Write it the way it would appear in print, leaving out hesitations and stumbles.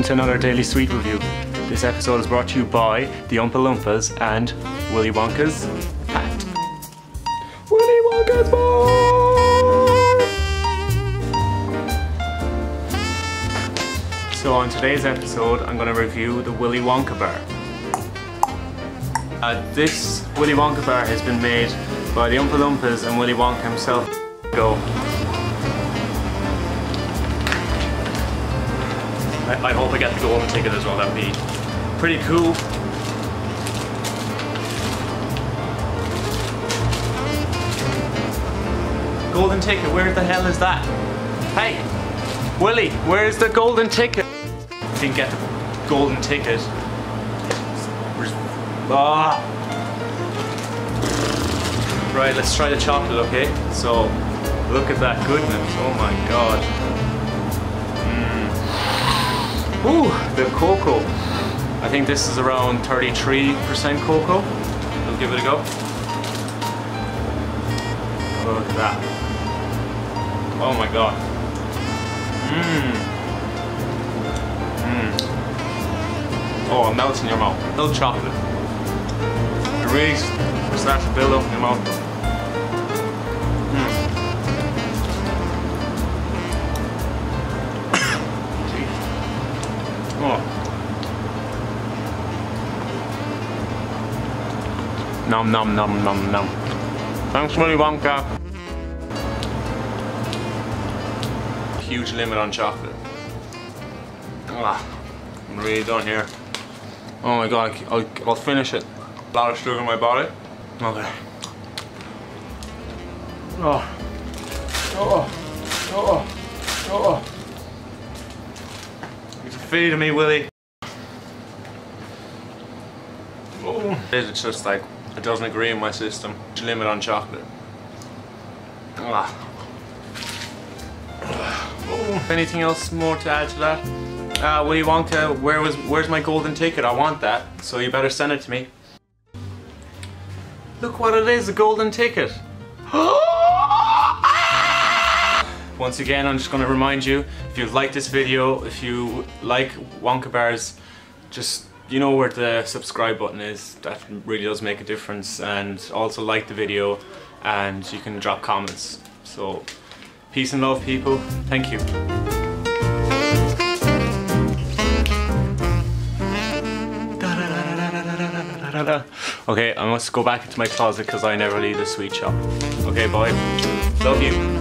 welcome to another Daily Sweet Review. This episode is brought to you by the Oompa Loompas and Willy Wonka's hat. Willy Wonka's bar! So on today's episode, I'm going to review the Willy Wonka bar. This Willy Wonka bar has been made by the Oompa Loompas and Willy Wonka himself. Go. I hope I get to go home and take it as well. That'd be pretty cool. Golden ticket, where the hell is that? Hey, Willy, where's the golden ticket? Didn't get the golden ticket. Ah. Right, let's try the chocolate, okay? So, look at that goodness, oh my god. Ooh, the cocoa. I think this is around 33% cocoa. We'll give it a go. Oh, look at that. Oh my god. Mmm. Oh, it melts in your mouth. No chocolate. It really starts to build up in your mouth. Mmm. Oh. Nom nom nom nom nom. Thanks, Willy Wonka. Huge limit on chocolate. Ah, I'm really done here. Oh my god, I'll finish it. A lot of sugar in my body. Okay. Oh. Oh. Oh. Oh. Oh. Feed me, Willy. Oh. It's just like, it doesn't agree in my system. Limit on chocolate. Oh. Anything else more to add to that? Willy Wonka, where's my golden ticket? I want that, so you better send it to me. Look what it is, a golden ticket. Once again, I'm just going to remind you, if you like this video, if you like Wonka bars, just, you know where the subscribe button is. That really does make a difference. And also like the video, and you can drop comments. So, peace and love, people. Thank you. Okay, I must go back into my closet because I never leave the sweet shop. Okay, bye. Love you.